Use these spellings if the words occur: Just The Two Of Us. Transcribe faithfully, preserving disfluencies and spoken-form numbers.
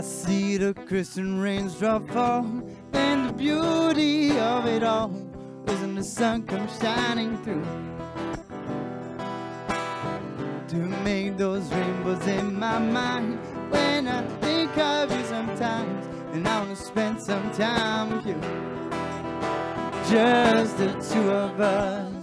I see the crystal rains drop fall, and the beauty of it all is when the sun comes shining through to make those rainbows in my mind. When I think of you sometimes, and I want to spend some time with you, just the two of us.